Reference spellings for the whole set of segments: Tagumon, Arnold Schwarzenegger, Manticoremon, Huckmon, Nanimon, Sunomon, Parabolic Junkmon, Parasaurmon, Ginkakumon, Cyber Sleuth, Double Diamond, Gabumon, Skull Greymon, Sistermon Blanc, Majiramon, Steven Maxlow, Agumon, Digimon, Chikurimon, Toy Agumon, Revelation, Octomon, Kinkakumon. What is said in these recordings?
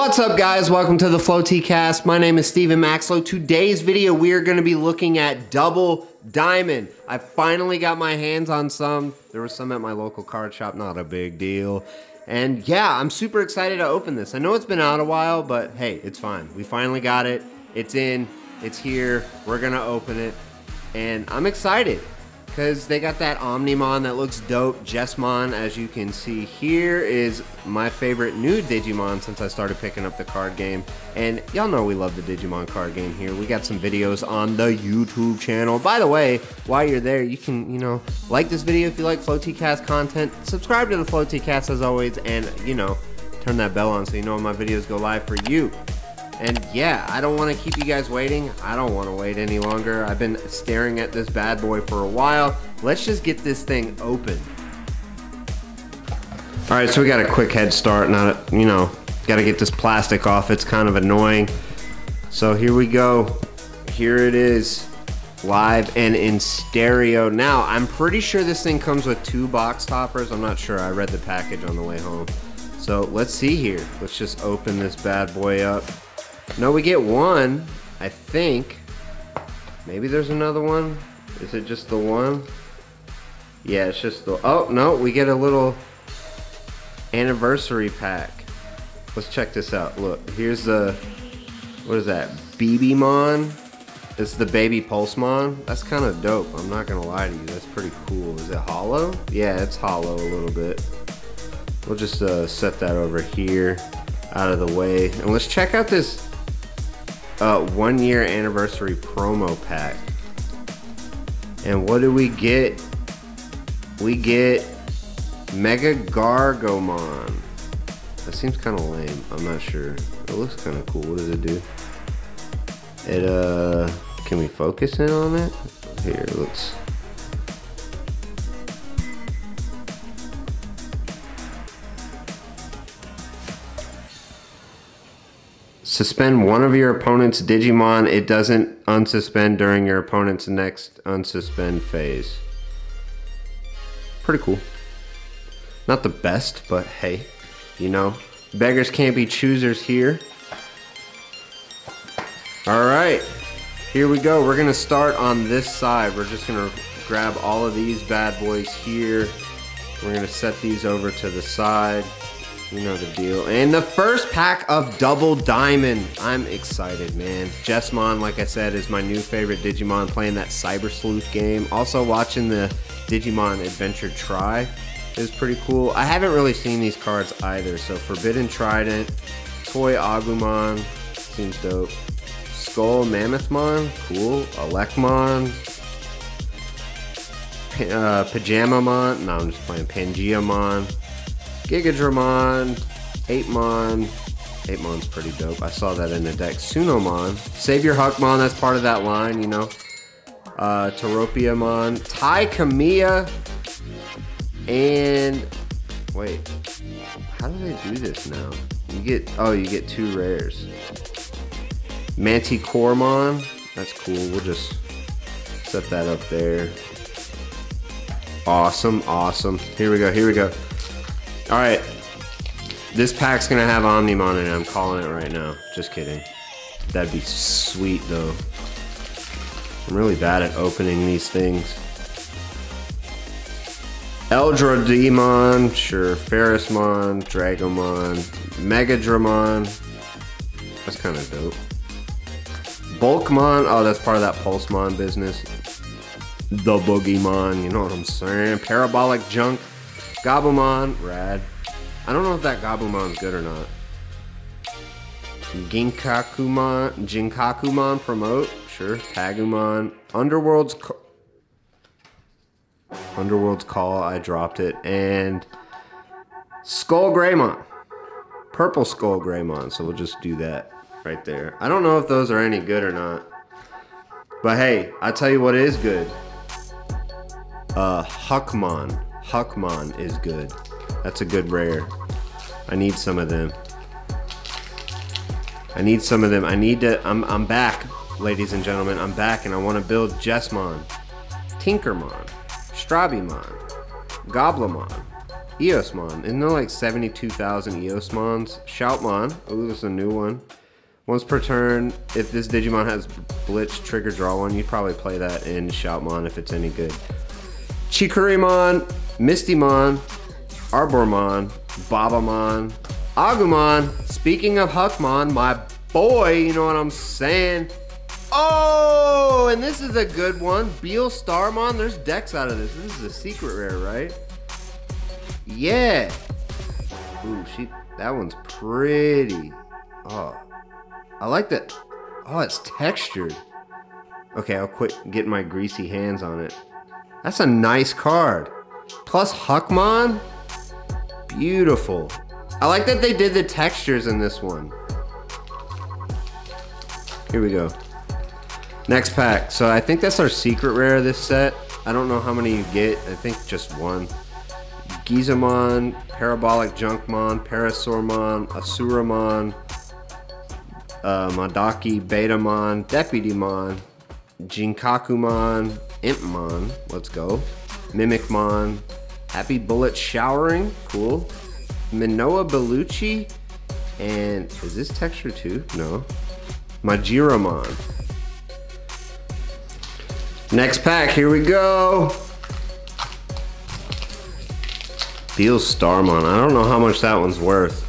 What's up, guys? Welcome to the Flow T-Cast. My name is Steven Maxlow. Today's video, we are going to be looking at Double Diamond. I finally got my hands on some. There was some at my local card shop, not a big deal. And yeah, I'm super excited to open this. I know it's been out a while, but hey, it's fine. We finally got it. It's in, it's here. We're going to open it. And I'm excited because they got that Omnimon that looks dope. Jessmon, as you can see here, is my favorite new Digimon since I started picking up the card game. And y'all know we love the Digimon card game here. We got some videos on the YouTube channel. By the way, while you're there, you can, like this video if you like Flow T-Cast content. Subscribe to the Flow T-Cast as always, and, turn that bell on so you know when my videos go live for you. And yeah, I don't want to keep you guys waiting. I don't want to wait any longer. I've been staring at this bad boy for a while. Let's just get this thing open. All right, so we got a quick head start. Not, got to get this plastic off. It's kind of annoying. So here we go. Here it is, live and in stereo. Now, I'm pretty sure this thing comes with two box toppers. I'm not sure. I read the package on the way home. So let's see here. Let's just open this bad boy up. No, we get one, I think. Maybe there's another one. Is it just the one? Yeah, it's just the, oh no, we get a little anniversary pack. Let's check this out. Look, here's the, what is that? Boogeymon. It's the baby Pulsemon. That's kind of dope. I'm not gonna lie to you. That's pretty cool. Is it hollow? Yeah, it's hollow a little bit. We'll just set that over here out of the way. And let's check out this 1 year anniversary promo pack. And what do we get? We get Megadramon. That seems kind of lame. I'm not sure. It looks kind of cool. What does it do? It can we focus in on it? Here, let's. Suspend one of your opponent's Digimon. It doesn't unsuspend during your opponent's next unsuspend phase. Pretty cool. Not the best, but hey, beggars can't be choosers here. All right, here we go. We're gonna start on this side. We're just gonna grab all of these bad boys here. We're gonna set these over to the side. You know the deal. And the first pack of Double Diamond. I'm excited, man. Jessmon, like I said, is my new favorite Digimon, playing that Cyber Sleuth game. Also watching the Digimon Adventure Try is pretty cool. I haven't really seen these cards either. So Forbidden Trident, Toy Agumon, seems dope. Skull Mammothmon, cool. Elecmon. Pajamamon, no, I'm just playing. Pangeomon. Gigadramon, Apemon. Apemon's pretty dope. I saw that in the deck. Sunomon. Save your Huckmon, that's part of that line, Teropiamon. Tai Kamiya. And wait. How do they do this now? You get two rares. Manticoremon. That's cool. We'll just set that up there. Awesome, awesome. Here we go, here we go. All right, this pack's gonna have Omnimon in it. I'm calling it right now. Just kidding. That'd be sweet though. I'm really bad at opening these things. Eldrademon, sure. Ferrismon, Dragomon, Megadramon. That's kind of dope. Bulkmon, oh, that's part of that Pulsemon business. The Boogeymon, you know what I'm saying? Parabolic Junk. Gabumon, rad. I don't know if that Gabumon's good or not. Ginkakumon promote, sure. Tagumon, Underworld's Call, I dropped it. And Skull Greymon, Purple Skull Greymon, so we'll just do that right there. I don't know if those are any good or not. But hey, I'll tell you what is good. Huckmon. Huckmon is good. That's a good rare. I need some of them. I need some of them. I need to, I'm back, ladies and gentlemen. I'm back and I want to build Jessmon, Tinkermon, Strabimon, Goblamon, Eosmon. Isn't there like 72,000 Eosmons? Shoutmon. Ooh, this is a new one. Once per turn, if this Digimon has Blitz, Trigger, Draw One, you'd probably play that in Shoutmon if it's any good. Chikurimon, Mistymon, Arbormon, Babamon, Agumon. Speaking of Huckmon, my boy, you know what I'm saying? Oh, and this is a good one. BeelStarmon. There's decks out of this. This is a secret rare, right? Yeah. Ooh, that one's pretty. Oh, I like that. Oh, it's textured. Okay, I'll quit getting my greasy hands on it. That's a nice card. Plus Huckmon. Beautiful. I like that they did the textures in this one. Here we go. Next pack. So I think that's our secret rare of this set. I don't know how many you get. I think just one. Gizamon, Parabolic Junkmon, Parasaurmon, Asuramon, Madaki, Betamon, Deputymon, Ginkakumon, Impmon, let's go. Mimicmon, Happy Bullet Showering, cool. Minoa Bellucci, and is this texture too? No. Majiramon. Next pack, here we go. BeelStarmon. I don't know how much that one's worth.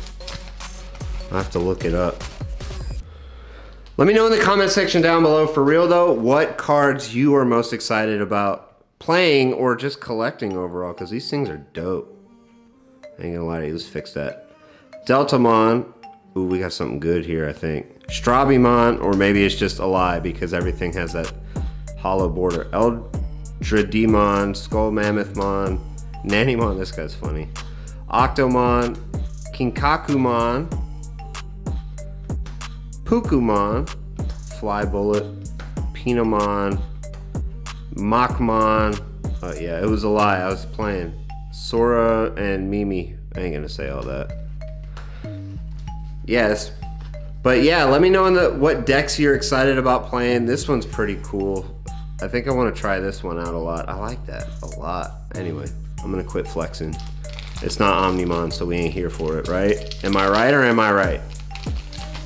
I'll have to look it up. Let me know in the comment section down below, for real though, what cards you are most excited about playing or just collecting overall, because these things are dope. I ain't gonna lie to you, let's fix that. Deltamon. Ooh, we got something good here, I think. Strabimon, or maybe it's just a lie because everything has that hollow border. Eldradimon, Skull Mammothmon, Nanimon, this guy's funny. Octomon, Kinkakumon, Pukumon, Fly Bullet, Pinamon, Machmon. Oh yeah, it was a lie, I was playing. Sora and Mimi. I ain't gonna say all that. Yes. But yeah, let me know in what decks you're excited about playing. This one's pretty cool. I think I want to try this one out a lot. I like that a lot. Anyway, I'm gonna quit flexing. It's not Omnimon, so we ain't here for it, right? Am I right or am I right?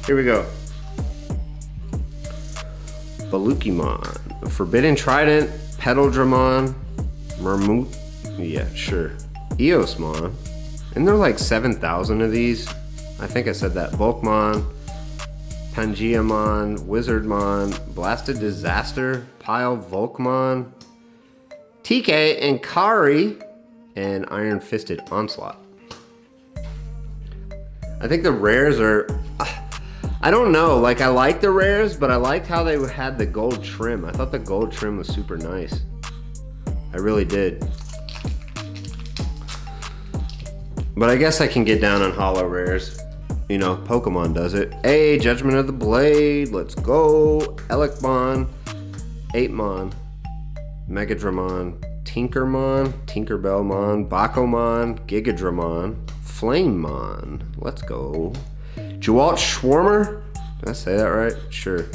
Here we go. Belukimon, Forbidden Trident, Pedaldramon, Mermut, yeah, sure. Eosmon, and there are like 7,000 of these. I think I said that. Bulkmon, Pangeomon, Wizardmon, Blasted Disaster, Pile Volkmon, TK and Kari, and Iron Fisted Onslaught. I think the rares are, I don't know, like I like the rares, but I liked how they had the gold trim. I thought the gold trim was super nice. I really did. But I guess I can get down on hollow rares. You know, Pokemon does it. Hey, Judgment of the Blade, let's go. Elecmon, Apemon, Megadramon, Tinkermon, Tinkerbellmon, Bakomon, Gigadramon, Flamemon, let's go. Jawalt Schwarmer, did I say that right? Sure.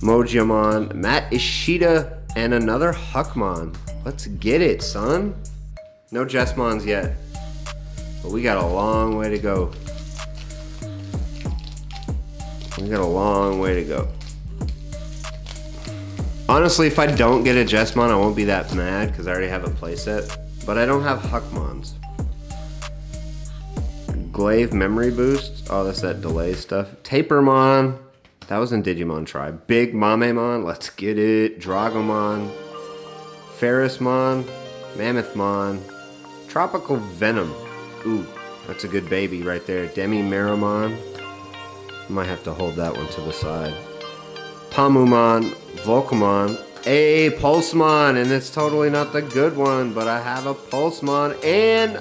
Mojiamon, Matt Ishida, and another Huckmon. Let's get it, son. No Jessmons yet, but we got a long way to go. We got a long way to go. Honestly, if I don't get a Jessmon, I won't be that mad because I already have a playset. But I don't have Huckmons. Glaive Memory Boost. Oh, that's that delay stuff. Tapermon. That was in Digimon Tribe. Big Mamemon. Let's get it. Dragomon. Ferrismon. Mammothmon. Tropical Venom. Ooh, that's a good baby right there. Demimeramon. I might have to hold that one to the side. Pamumon, Volcamon, a Pulsemon, and it's totally not the good one, but I have a Pulsemon, and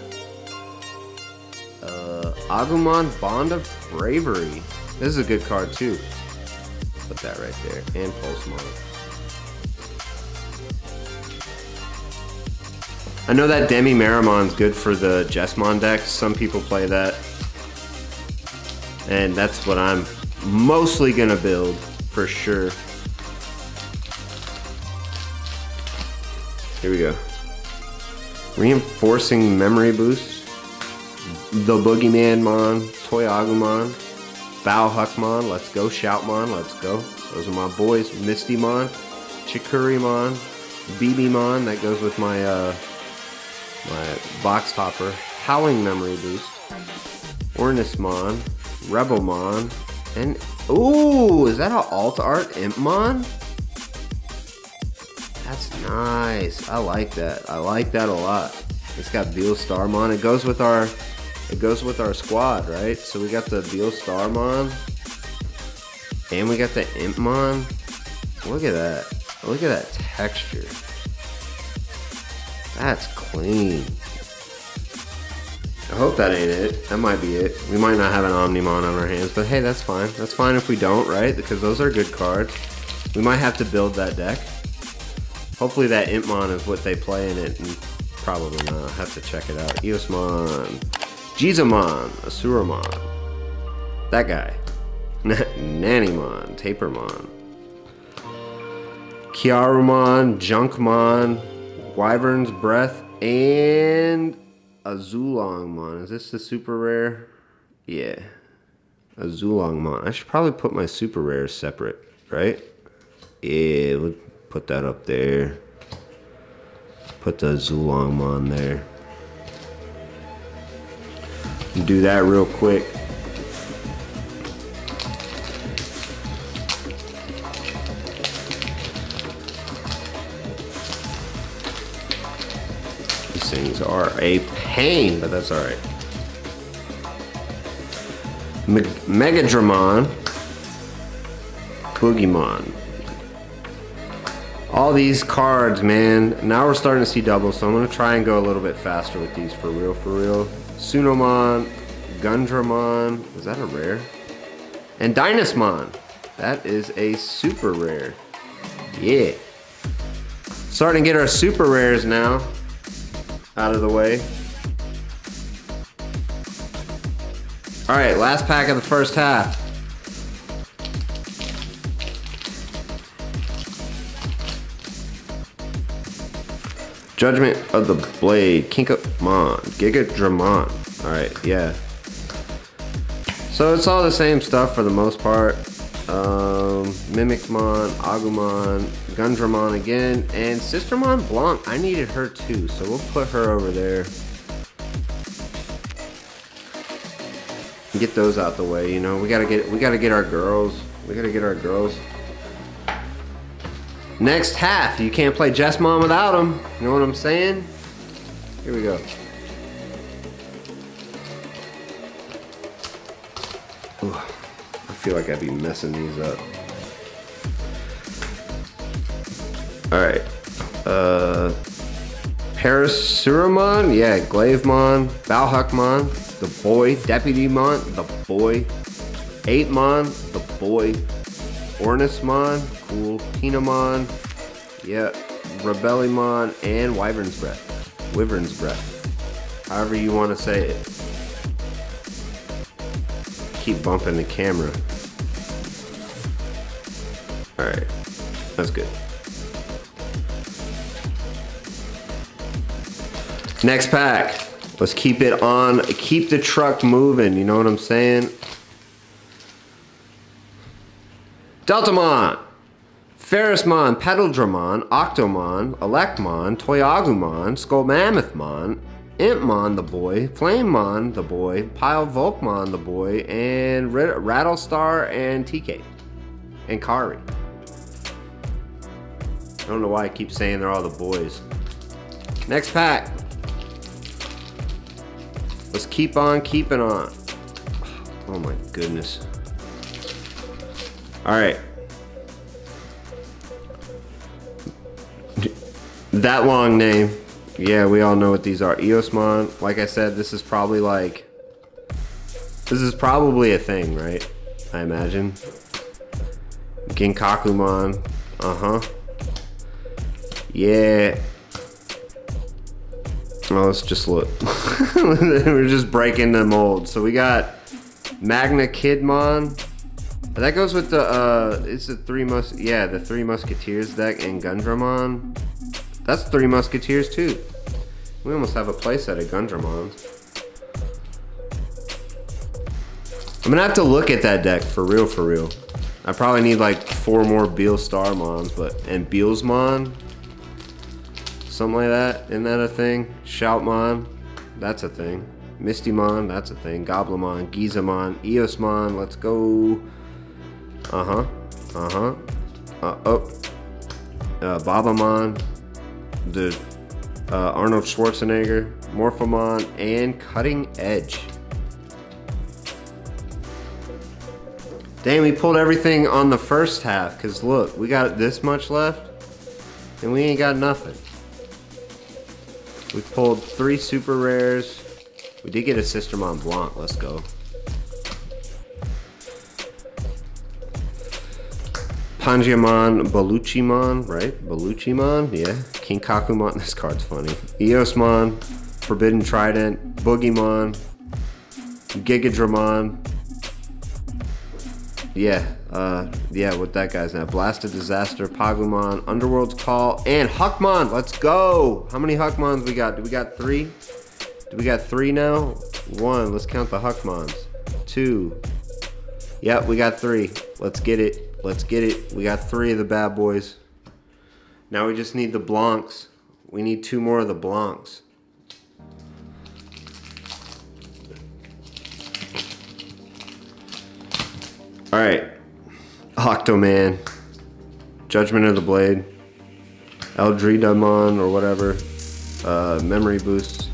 Agumon, Bond of Bravery. This is a good card too. Put that right there, and Pulsemon. I know that Demimeramon's good for the Jessmon decks. Some people play that. And that's what I'm mostly gonna build, for sure. Here we go. Reinforcing memory boosts. The Boogeymon, Toy Agumon, Bow Huckmon, let's go, Shoutmon, let's go. Those are my boys. Mistymon, Chikurimon, BBmon, that goes with my my box topper. Howling memory boost. Ornismon, Rebelmon, and ooh, is that an alt art Impmon? That's nice. I like that. I like that a lot. It's got BeelStarmon. It goes with our squad, right? So we got the BeelStarmon, and we got the Impmon. Look at that. Look at that texture. That's clean. I hope that ain't it. That might be it. We might not have an Omnimon on our hands, but hey, that's fine. That's fine if we don't, right? Because those are good cards. We might have to build that deck. Hopefully that Impmon is what they play in it, and probably not. I have to check it out. Eosmon, Gizamon, Asuramon, that guy, Nanimon, Tapermon, Kiarumon, Junkmon, Wyvern's Breath, and Azulongmon. Is this the super rare? Yeah. Azulongmon. I should probably put my super rares separate, right? Yeah, we'll put that up there. Put the Azulongmon there. Do that real quick. Things are a pain, but that's all right. Megadramon, Boogeymon. All these cards, man. Now we're starting to see doubles, so I'm gonna try and go a little bit faster with these for real, for real. Sunomon, Gundramon, is that a rare? And Dynasmon, that is a super rare. Yeah. Starting to get our super rares now out of the way. All right, last pack of the first half. Judgment of the Blade, Ginkakumon, Gigadramon. All right, yeah. So it's all the same stuff for the most part. Mimicmon, Agumon, Gundramon again, and Sistermon Blanc. I needed her too, so we'll put her over there. Get those out the way, you know. We gotta get our girls. We gotta get our girls. Next half, you can't play Jessmon without them. You know what I'm saying? Here we go. Ooh. I feel like I'd be messing these up. All right, Ferrismon, yeah, Glavemon, Balhuckmon, the boy, Deputymon, the boy, Eightmon, the boy, Ornismon, cool, Tinamon, yeah, Rebellymon, and Wyvern's Breath, however you want to say it. Keep bumping the camera. All right, that's good. Next pack. Let's keep it on. Keep the truck moving. You know what I'm saying? Deltamon, Ferrismon, Pedeldramon, Octomon, Elecmon, Toy Agumon, Skull Mammothmon, Impmon the boy, Flamemon the boy, Pile Volkmon the boy, and Rattlestar and TK and Kari. I don't know why I keep saying they're all the boys. Next pack. Let's keep on keeping on. Oh my goodness. All right. That long name. Yeah, we all know what these are. Eosmon, like I said, this is probably a thing, right? I imagine. Ginkakumon, yeah. Well, let's just look. We're just breaking the mold. So we got Magna Kidmon. That goes with the it's the Three Musketeers deck, and Gundramon. That's Three Musketeers too. We almost have a playset of Gundramons. I'm gonna have to look at that deck for real, for real. I probably need like 4 more BeelStarmons, and BeelSmon, something like that. Isn't that a thing? Shoutmon, that's a thing. Mistymon, that's a thing. Goblimon, Gizamon, Eosmon, let's go. Babamon, the Arnold Schwarzenegger, Morphomon, and Cutting Edge. Dang, we pulled everything on the first half, because look, we got this much left, and we ain't got nothing. We pulled 3 super rares. We did get a Sister Mom Blanc, let's go. Pangeomon, Baluchimon, right? Baluchimon, yeah. Ginkakumon, this card's funny. Eosmon, Forbidden Trident, Boogeymon, Gigadramon. Yeah, what that guy's now. Blasted Disaster, Pagumon, Underworld's Call, and Huckmon. Let's go. How many Huckmons we got? Do we got 3? Do we got 3 now? 1. Let's count the Huckmons. 2. Yep, we got 3. Let's get it. Let's get it. We got 3 of the bad boys. Now we just need the Blancs. We need 2 more of the Blancs. All right, Octoman, Judgment of the Blade, Eldridamon or whatever, Memory Boost,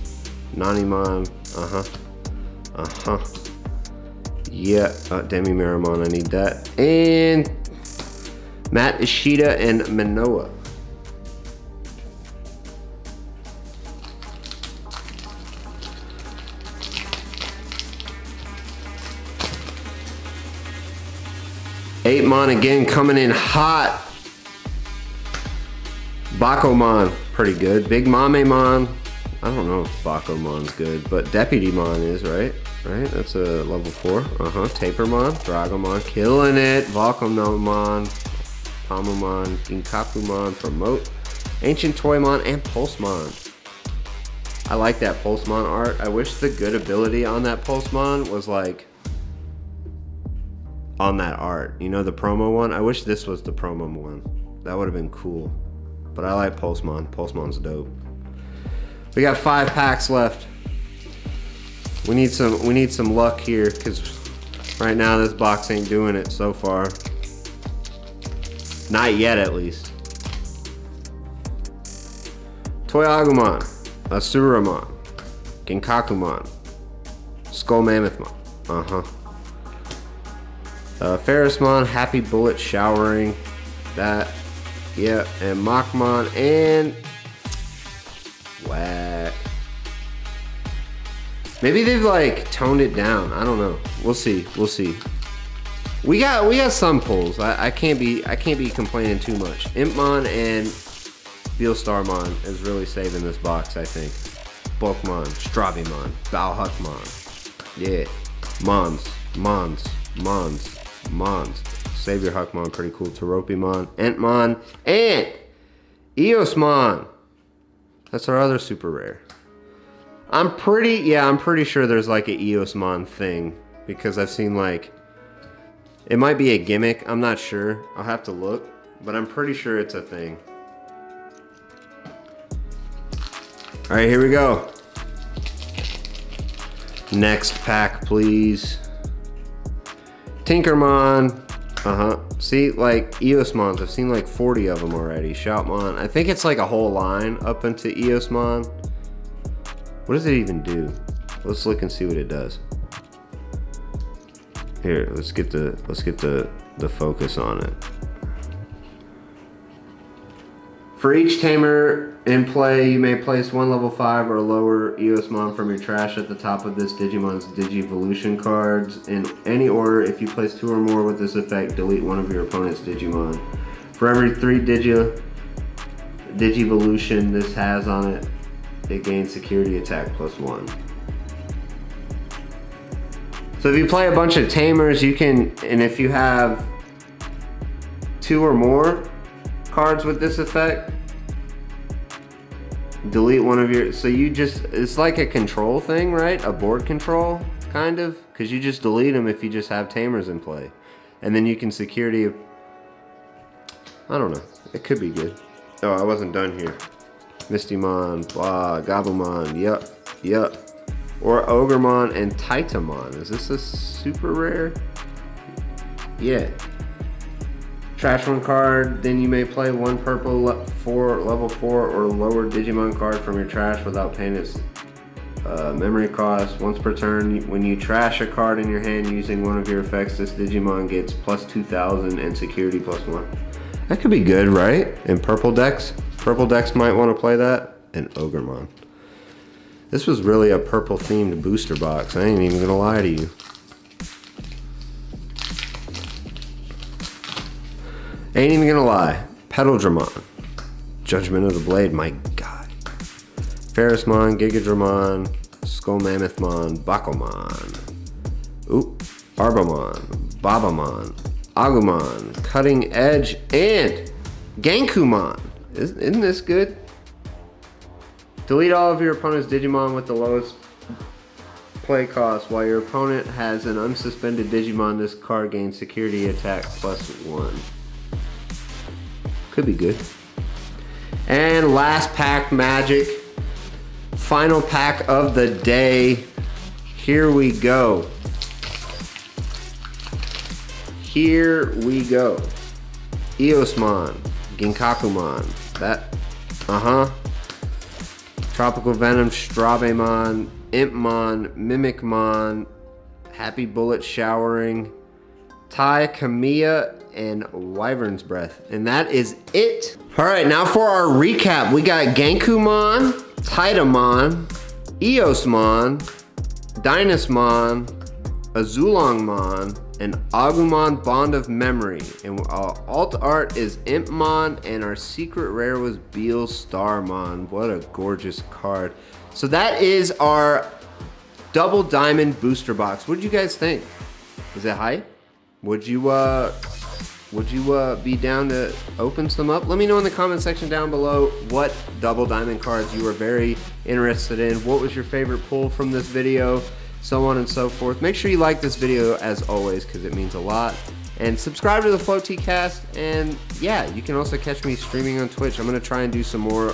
Nanimon, yeah, Demimeramon, I need that, and Matt Ishida and Manoa. Apemon again coming in hot. Bakomon, pretty good. Big Mamemon. I don't know if Bakomon's good, but Deputymon is, right? Right? That's a level 4. Tapermon, Dragomon, killing it. Volcanomon, Palmomon, Ginkakumon, Promote, Ancient Toymon, and Pulsemon. I like that Pulsemon art. I wish the good ability on that Pulsemon was like on that art, you know, the promo one. I wish this was the promo one. That would have been cool. But I like Pulsemon. Pulsemon's dope. We got 5 packs left. We need some luck here, because right now this box ain't doing it so far. Not yet, at least. Toy Agumon, Asuramon, Ginkakumon, Skull Mammothmon. Ferrismon, Happy Bullet Showering, that, yeah, and Machmon, and whack. Maybe they've like toned it down, I don't know. We'll see, we'll see. We got some pulls. I can't be complaining too much. Impmon and BeelStarmon is really saving this box, I think. Bulkmon, Strabimon, Balhuckmon, yeah, Mons. Savior Huckmon, pretty cool. Teropimon, Entmon, and Eosmon. That's our other super rare. I'm pretty sure there's like an Eosmon thing, because I've seen like, it might be a gimmick. I'm not sure. I'll have to look, but I'm pretty sure it's a thing. All right, here we go. Next pack, please. Tinkermon, see, like, Eosmons, I've seen like 40 of them already. Shoutmon, I think it's like a whole line up into Eosmon. What does it even do? Let's look and see what it does. Here, let's get the focus on it. For each tamer in play, you may place 1 level 5 or lower Eosmon from your trash at the top of this Digimon's Digivolution cards in any order. If you place 2 or more with this effect, delete 1 of your opponent's Digimon. For every 3 Digivolution this has on it, it gains security attack +1. So if you play a bunch of tamers, you can, and if you have 2 or more cards with this effect, delete one of your, so you just, it's like a control thing, right? A board control, kind of, because you just delete them if you just have tamers in play. And then you can security, I don't know, it could be good. Oh, I wasn't done here. Mistymon, blah, Gabumon, yup, yup. Or Ogremon and Titamon. Is this a super rare? Yeah. Trash one card, then you may play one purple level 4 or lower Digimon card from your trash without paying its memory cost. Once per turn, when you trash a card in your hand using one of your effects, this Digimon gets plus 2,000 and security plus 1. That could be good, right? In purple decks? Purple decks might want to play that. And Ogremon. This was really a purple themed booster box. I ain't even gonna lie to you. Ain't even gonna lie. Pedaldramon. Judgment of the Blade, my god. Ferrismon, Gigadramon, Skull Mammothmon, Bakomon. Oop. Arbamon, Babamon, Agumon, Cutting Edge, and Ginkakumon. Isn't this good? Delete all of your opponent's Digimon with the lowest play cost. While your opponent has an unsuspended Digimon, this card gains security attack plus 1. Could be good. And last pack, Magic. Final pack of the day. Here we go. Here we go. Eosmon, Ginkakumon. That, Tropical Venom, Strabimon, Impmon, Mimicmon, Happy Bullet Showering, Tai Kamiya, and Wyvern's Breath. And that is it. All right, now for our recap. We got Ginkakumon, Titamon, Eosmon, Dynasmon, Azulongmon, and Agumon Bond of Memory. And our alt art is Impmon, and our secret rare was BeelStarmon. What a gorgeous card. So that is our Double Diamond booster box. What did you guys think? Is it hype? Would you be down to open some up? Let me know in the comment section down below what Double Diamond cards you were very interested in. What was your favorite pull from this video? So on and so forth. Make sure you like this video as always, because it means a lot. And subscribe to the Flow T-Cast. And yeah, you can also catch me streaming on Twitch. I'm going to try and do some more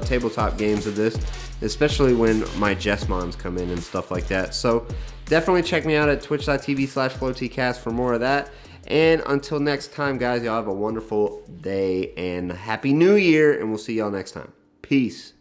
tabletop games of this, especially when my Jessmons come in and stuff like that. So definitely check me out at twitch.tv/FlowTcast for more of that. And until next time, guys, y'all have a wonderful day and Happy New Year. And we'll see y'all next time. Peace.